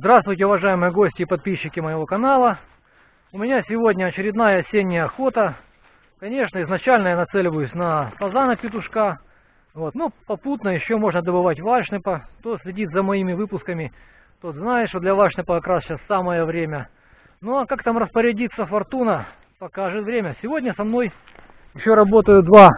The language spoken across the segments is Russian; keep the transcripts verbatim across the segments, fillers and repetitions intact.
Здравствуйте, уважаемые гости и подписчики моего канала. У меня сегодня очередная осенняя охота. Конечно, изначально я нацеливаюсь на фазана-петушка. Вот. Но попутно еще можно добывать вальдшнепа. Кто следит за моими выпусками, тот знает, что для вальдшнепа как раз сейчас самое время. Ну а как там распорядится фортуна, покажет время. Сегодня со мной еще работают два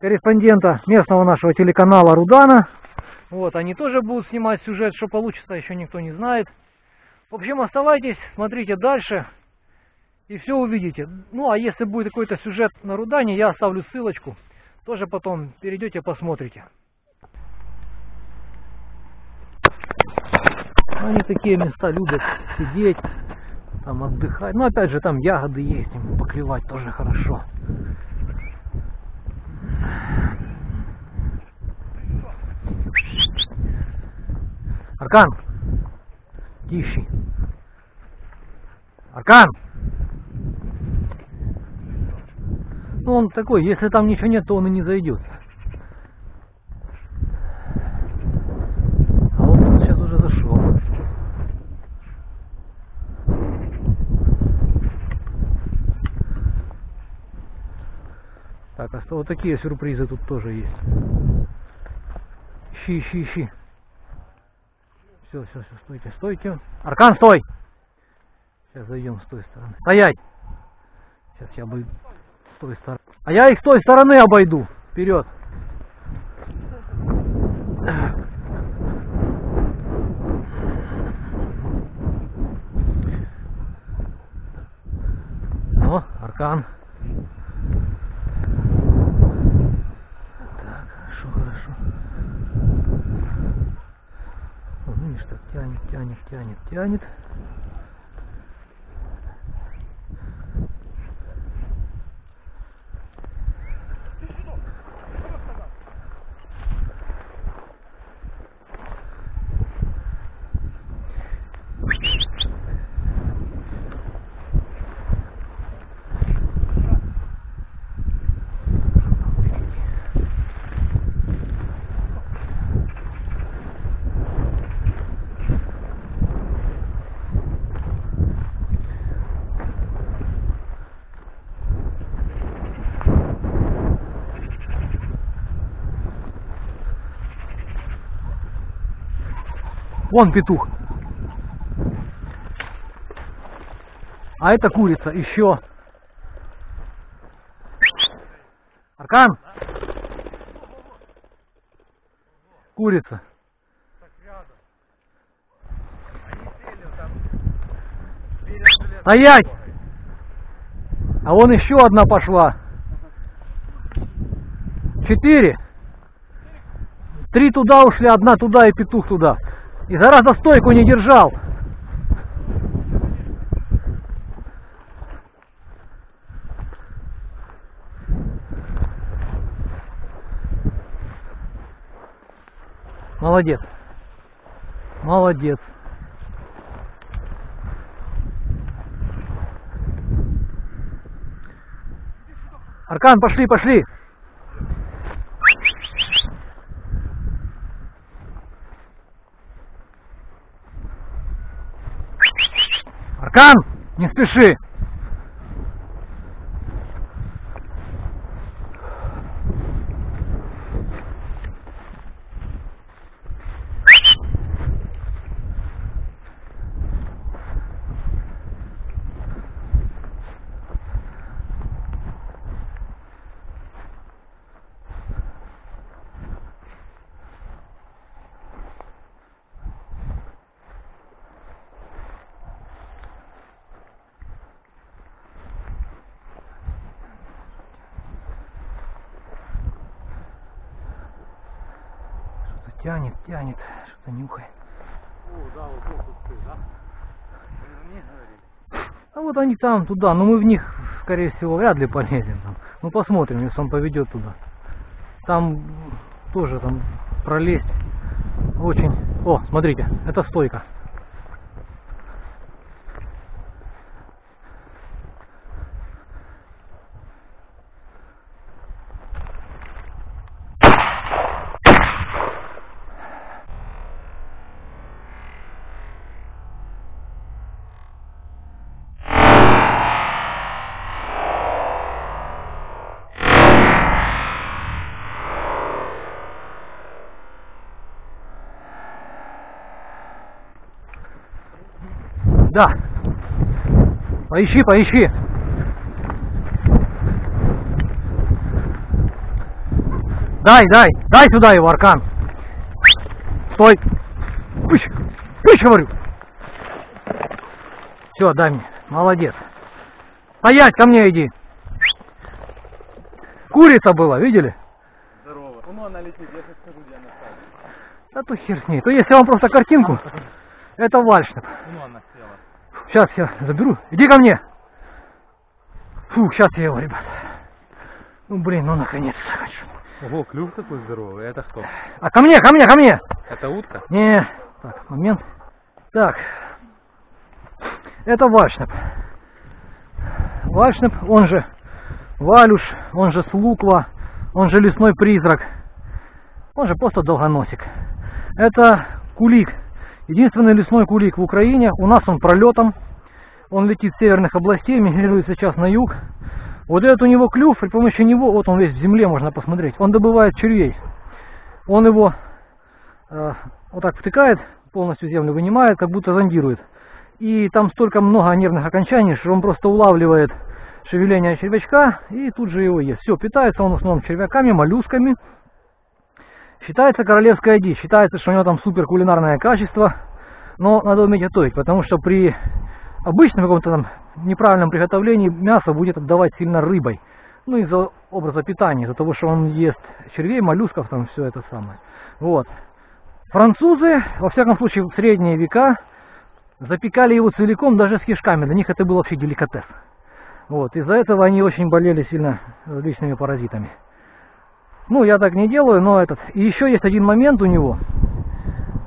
корреспондента местного нашего телеканала Рудана. Вот, они тоже будут снимать сюжет, что получится, еще никто не знает. В общем, оставайтесь, смотрите дальше и все увидите. Ну, а если будет какой-то сюжет на Рудане, я оставлю ссылочку. Тоже потом перейдете, посмотрите. Они такие места любят сидеть, там отдыхать. Ну, опять же, там ягоды есть, им поклевать тоже хорошо. Аркан! Тише! Аркан! Ну он такой, если там ничего нет, то он и не зайдет. А вот он сейчас уже зашел. Так, а что вот такие сюрпризы тут тоже есть. Ищи, ищи, ищи. Все, все, все, стойте, стойте. Аркан, стой! Сейчас зайдем с той стороны. Стоять! Сейчас я обойду с той стороны. А я их с той стороны обойду. Вперед! О, Аркан. Так, хорошо, хорошо. Видишь, так тянет, тянет, тянет, тянет. Вон петух. А это курица. Еще. Аркан. Курица. Стоять! А вон еще одна пошла. Четыре. Три туда ушли, одна туда и петух туда. И зараза стойку не держал. Молодец. Молодец. Аркан, пошли, пошли. Аркан, не спеши! Тянет, тянет, что-то нюхает. О, да, вот вот кусты, да? Мне говорили. А вот они там, туда, но мы в них, скорее всего, вряд ли полезем. Ну посмотрим, если он поведет туда. Там тоже там пролезть очень... О, смотрите, это стойка. да. Поищи, поищи. Дай, дай, дай сюда его, Аркан. Стой. Пыщ, пыщ, говорю. Все, дай мне. Молодец. Стоять, ко мне иди. Курица была, видели? Здорово. Ну, она летит, я сейчас скажу, где она стала. Да то хер с ней. То если вам просто картинку, это вальдшнеп. Ну, она села. Сейчас я заберу. Иди ко мне. Фу, сейчас я его, ребят. Ну, блин, ну, наконец-то хочу. Ого, клюв такой здоровый, это что? А ко мне, ко мне, ко мне! Это утка? Не, так, момент. Так, это вальдшнеп. Вальдшнеп, он же валюш, он же слуква, он же лесной призрак, он же просто долгоносик. Это кулик, единственный лесной кулик в Украине. У нас он пролетом, он летит с северных областей, мигрирует сейчас на юг. Вот этот у него клюв, при помощи него, вот он весь в земле, можно посмотреть, он добывает червей. Он его э, вот так втыкает, полностью землю вынимает, как будто зондирует. И там столько много нервных окончаний, что он просто улавливает шевеление червячка и тут же его ест. Все, питается он в основном червяками, моллюсками. Считается королевская дичь, считается, что у него там супер кулинарное качество. Но надо уметь готовить, потому что при обычном каком-то там неправильном приготовлении мясо будет отдавать сильно рыбой. Ну, из-за образа питания, из-за того, что он ест червей, моллюсков, там все это самое. Вот. Французы, во всяком случае, в средние века запекали его целиком, даже с кишками. Для них это был вообще деликатес. Вот. Из-за этого они очень болели сильно различными паразитами. Ну, я так не делаю, но этот... И еще есть один момент у него.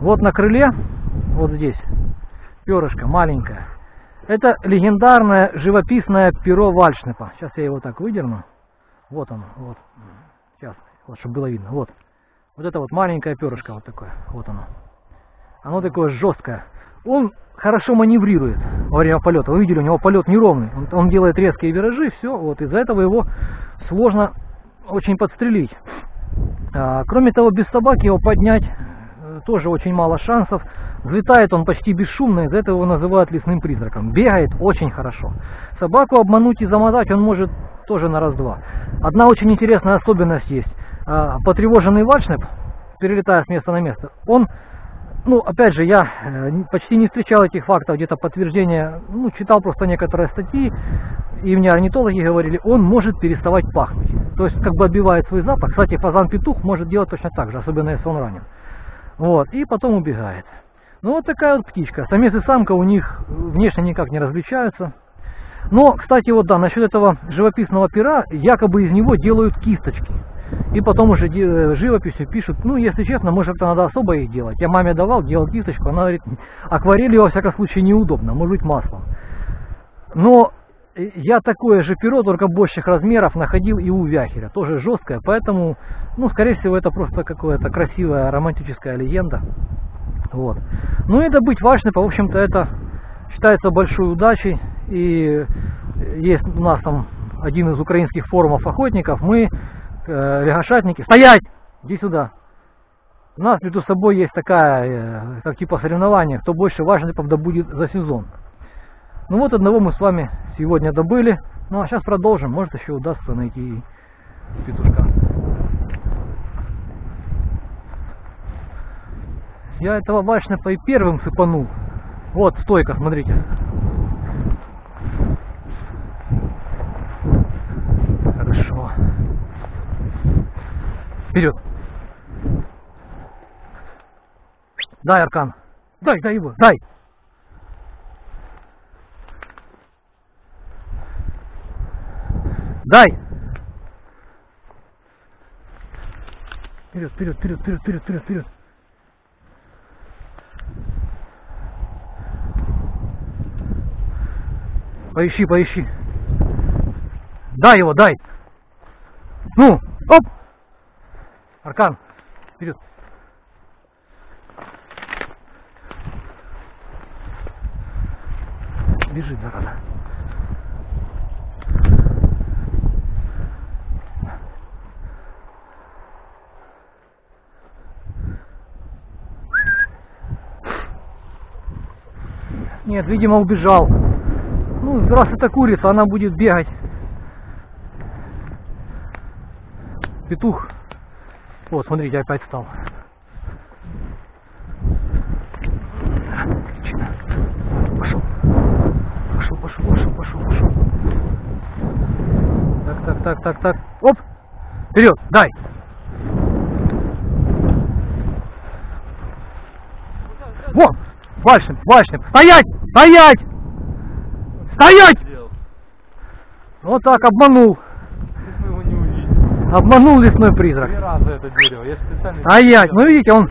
Вот на крыле, вот здесь, перышко маленькое. Это легендарное живописное перо вальдшнепа. Сейчас я его так выдерну. Вот оно. Вот. Сейчас, вот, чтобы было видно. Вот. Вот это вот маленькое перышко вот такое. Вот оно. Оно такое жесткое. Он хорошо маневрирует во время полета. Вы видели, у него полет неровный. Он, он делает резкие виражи. Все. Вот. Из-за этого его сложно очень подстрелить. А, кроме того, без собаки его поднять тоже очень мало шансов. Взлетает он почти бесшумно, из-за этого его называют лесным призраком. Бегает очень хорошо. Собаку обмануть и замотать он может тоже на раз-два. Одна очень интересная особенность есть. Потревоженный вальдшнеп, перелетая с места на место, он, ну опять же, я почти не встречал этих фактов, где-то подтверждения, ну читал просто некоторые статьи, и мне орнитологи говорили, он может переставать пахнуть. То есть как бы отбивает свой запах. Кстати, фазан-петух может делать точно так же, особенно если он ранен. Вот, и потом убегает. Ну вот такая вот птичка. Самец и самка у них внешне никак не различаются. Но, кстати, вот да, насчет этого живописного пера, якобы из него делают кисточки. И потом уже живописью пишут, ну, если честно, может, это надо особо их делать. Я маме давал, делал кисточку, она говорит, акварелью, во всяком случае, неудобно, может быть, маслом. Но я такое же перо, только больших размеров, находил и у вяхеря, тоже жесткое, поэтому, ну, скорее всего, это просто какая-то красивая романтическая легенда. Вот. Ну и добыть вальдшнепа, в общем-то, это считается большой удачей. И есть у нас там один из украинских форумов охотников. Мы, э, легошатники, стоять! Иди сюда! У нас между собой есть такая, э, как типа соревнования, кто больше вальдшнепов добудет за сезон. Ну вот одного мы с вами сегодня добыли. Ну а сейчас продолжим, может еще удастся найти петушка. Я этого вальдшнепа и первым сыпанул. Вот стойка, смотрите. Хорошо. Вперед. Дай, Аркан. Дай, дай его, дай. Дай. Вперед, вперед, вперед, вперед, вперед, вперед, вперед. Поищи, поищи. Дай его, дай. Ну, оп. Аркан, вперед. Бежит, зараза. Нет, видимо, убежал. Ну, раз это курица, она будет бегать. Петух. Вот, смотрите, опять встал. Пошел. Пошел, пошел, пошел, пошел, пошел. Так, так, так, так, так. Оп! Вперед, дай! Вот! Вальдшнеп, вальдшнеп! Стоять! Стоять! Стоять! Вот так обманул. Обманул лесной призрак. Стоять! Ну видите, он...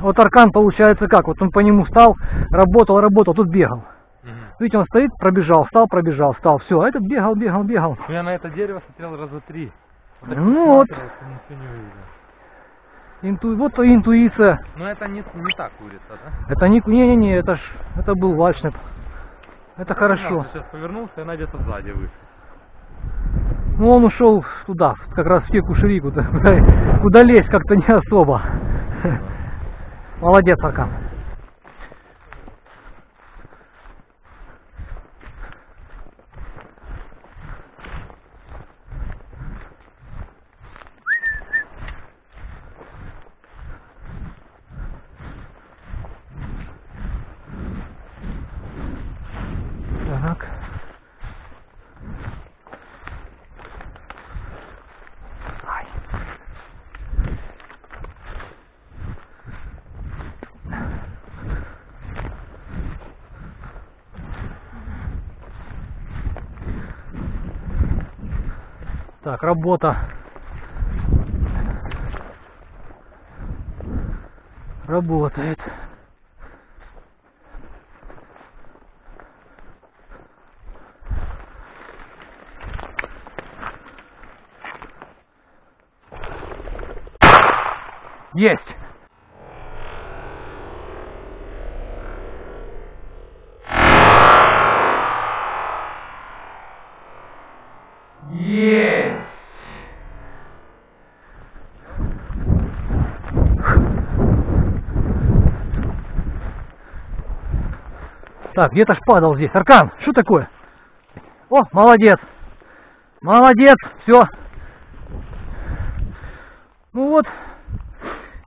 Вот аркан получается как? Вот он по нему встал, работал, работал, тут бегал. Угу. Видите, он стоит, пробежал, встал, пробежал, встал. Все, а этот бегал, бегал, бегал. Я на это дерево смотрел раза три. Вот ну вот. Инту... Вот то интуиция. Но это не, не та курица, да? Это не... Не-не-не, это ж... Это был вальдшнеп. Это ну, хорошо. Сейчас повернулся, и она где-то сзади вышла. Ну он ушел туда, как раз в те кушерику, куда, куда лезть как-то не особо. Молодец, Аркан. Так. Так, работа. Работает. Есть! Так, где-то ж падал здесь. Аркан, что такое? О, молодец. Молодец, все. Ну вот.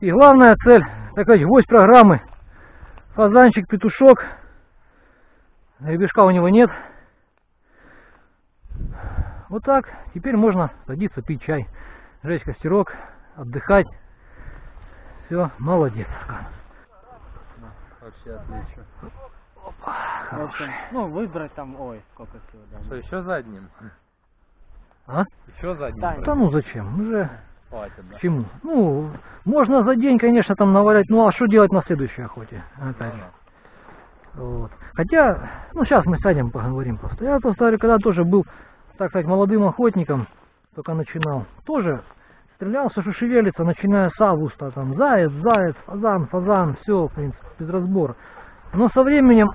И главная цель, такая гвоздь программы. Фазанчик, петушок. Ребешка у него нет. Вот так. Теперь можно садиться, пить чай. Жечь костерок, отдыхать. Все, молодец, Аркан. Вообще отлично. Опа, хороший. Ну, выбрать там, ой, сколько всего. Да. Что, еще за одним? А? Еще за одним? Да, да ну зачем? Уже... Хватит, да. Почему? Ну, можно за день, конечно, там навалять, ну а что делать на следующей охоте? Опять же. Вот. Хотя, ну сейчас мы сядем, поговорим просто. Я просто говорю, когда тоже был, так сказать, молодым охотником, только начинал, тоже стрелял, все что шевелится, начиная с августа, там, заяц, заяц, фазан, фазан, все, в принципе, без разбора. Но со временем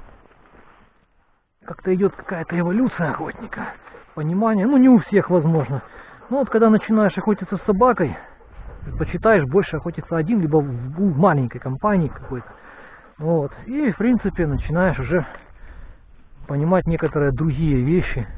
как-то идет какая-то эволюция охотника, понимание, ну не у всех возможно. Но вот когда начинаешь охотиться с собакой, предпочитаешь больше охотиться один, либо в маленькой компании какой-то. Вот. И в принципе начинаешь уже понимать некоторые другие вещи.